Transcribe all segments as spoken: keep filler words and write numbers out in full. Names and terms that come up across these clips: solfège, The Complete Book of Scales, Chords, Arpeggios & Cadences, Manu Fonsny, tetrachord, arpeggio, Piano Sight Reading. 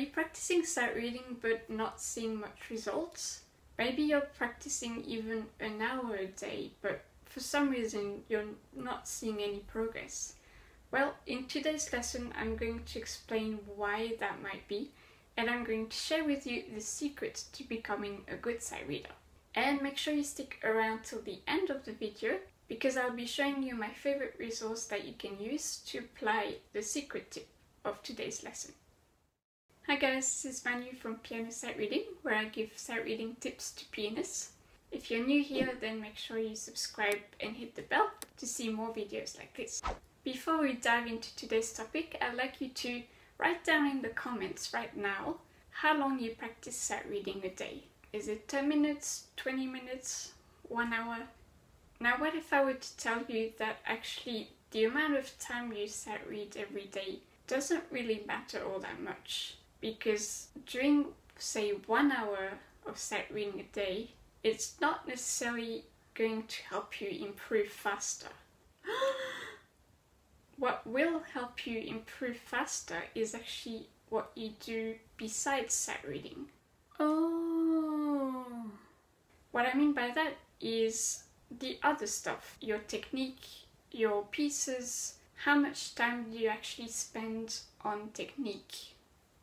you practicing sight reading but not seeing much results? Maybe you're practicing even an hour a day, but for some reason you're not seeing any progress. Well, in today's lesson I'm going to explain why that might be, and I'm going to share with you the secret to becoming a good sight reader. And make sure you stick around till the end of the video, because I'll be showing you my favorite resource that you can use to apply the secret tip of today's lesson. Hi guys, this is Manu from Piano Sight Reading, where I give sight reading tips to pianists. If you're new here, then make sure you subscribe and hit the bell to see more videos like this. Before we dive into today's topic, I'd like you to write down in the comments right now how long you practice sight reading a day. Is it ten minutes, twenty minutes, one hour? Now what if I were to tell you that actually the amount of time you sight read every day doesn't really matter all that much, because during, say, one hour of sight reading a day, it's not necessarily going to help you improve faster. What will help you improve faster is actually what you do besides sight reading. Oh, what I mean by that is the other stuff, your technique, your pieces, how much time do you actually spend on technique,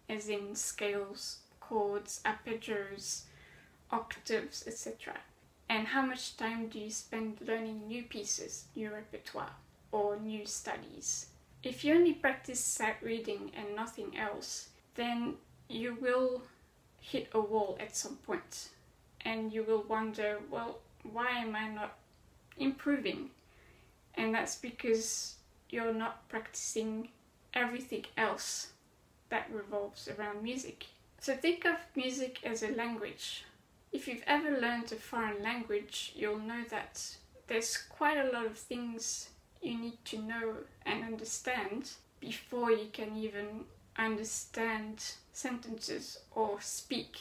as in scales, chords, arpeggios, octaves, et cetera. And how much time do you spend learning new pieces, new repertoire, or new studies. If you only practice sight reading and nothing else, then you will hit a wall at some point, and you will wonder, well, why am I not improving? And that's because you're not practicing everything else that revolves around music. So think of music as a language. If you've ever learned a foreign language, you'll know that there's quite a lot of things you need to know and understand before you can even understand sentences or speak.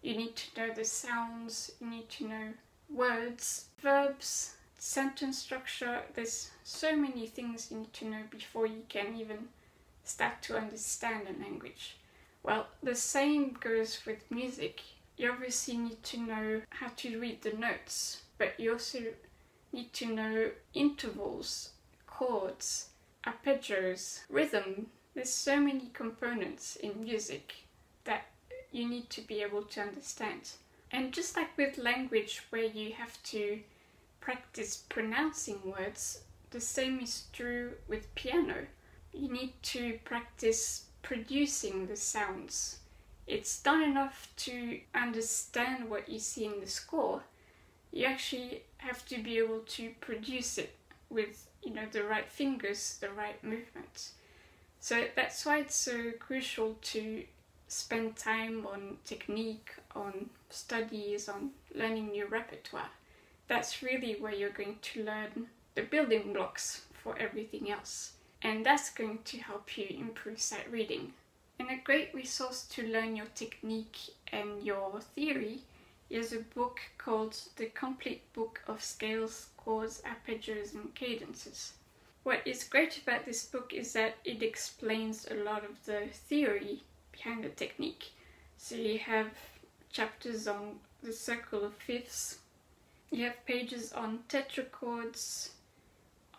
You need to know the sounds, you need to know words, verbs, sentence structure. There's so many things you need to know before you can even start to understand a language. Well, the same goes with music. You obviously need to know how to read the notes, but you also need to know intervals, chords, arpeggios, rhythm. There's so many components in music that you need to be able to understand. And just like with language, where you have to practice pronouncing words, the same is true with piano. You need to practice producing the sounds. It's not enough to understand what you see in the score. You actually have to be able to produce it with, you know, the right fingers, the right movement. So that's why it's so crucial to spend time on technique, on studies, on learning new repertoire. That's really where you're going to learn the building blocks for everything else. And that's going to help you improve sight reading. And a great resource to learn your technique and your theory is a book called The Complete Book of Scales, Chords, Arpeggios and Cadences. What is great about this book is that it explains a lot of the theory behind the technique. So you have chapters on the circle of fifths, you have pages on tetrachords,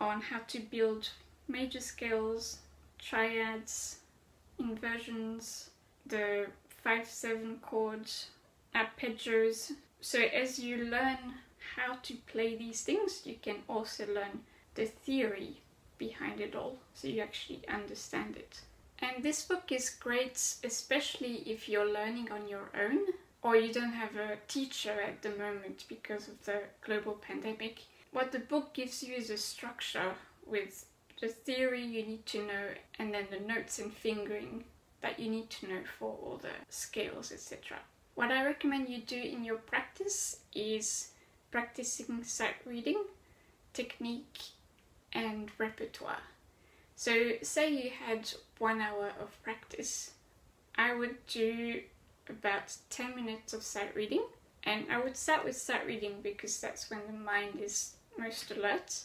on how to build major scales, triads, inversions, the five seven chord, arpeggios. So as you learn how to play these things, you can also learn the theory behind it all, so you actually understand it. And this book is great, especially if you're learning on your own, or you don't have a teacher at the moment because of the global pandemic. What the book gives you is a structure with the theory you need to know, and then the notes and fingering that you need to know for all the scales, et cetera. What I recommend you do in your practice is practicing sight reading, technique and repertoire. So say you had one hour of practice, I would do about ten minutes of sight reading, and I would start with sight reading because that's when the mind is most alert,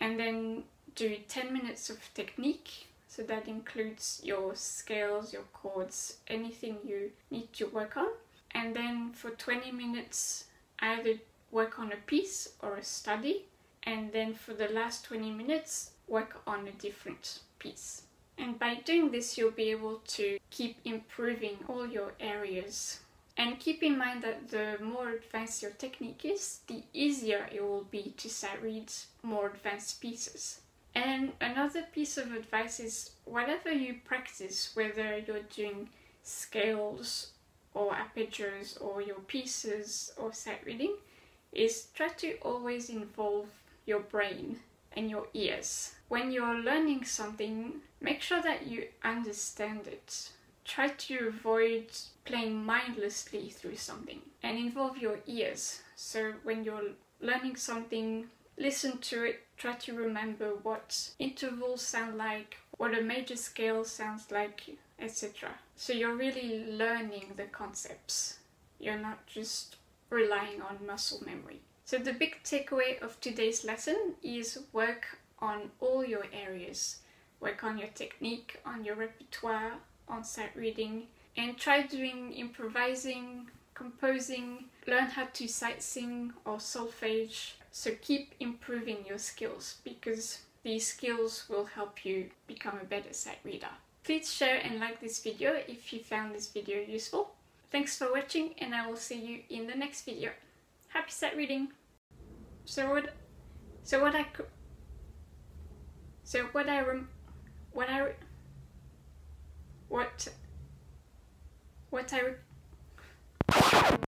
and then do ten minutes of technique, So that includes your scales, your chords, anything you need to work on. And then for twenty minutes, either work on a piece or a study. And then for the last twenty minutes, work on a different piece. And by doing this, you'll be able to keep improving all your areas. And keep in mind that the more advanced your technique is, the easier it will be to sight read more advanced pieces. And another piece of advice is, whatever you practice, whether you're doing scales or arpeggios or your pieces or sight reading, is try to always involve your brain and your ears. When you're learning something, make sure that you understand it. Try to avoid playing mindlessly through something and involve your ears. So when you're learning something, listen to it, try to remember what intervals sound like, what a major scale sounds like, et cetera. So you're really learning the concepts. You're not just relying on muscle memory. So the big takeaway of today's lesson is work on all your areas. Work on your technique, on your repertoire, on sight reading, and try doing improvising, composing, learn how to sight sing or solfège. So keep improving your skills, because these skills will help you become a better sight reader. Please share and like this video if you found this video useful. Thanks for watching, and I will see you in the next video. Happy sight reading! So what, so what I could, so what I rem, what I, what, what I.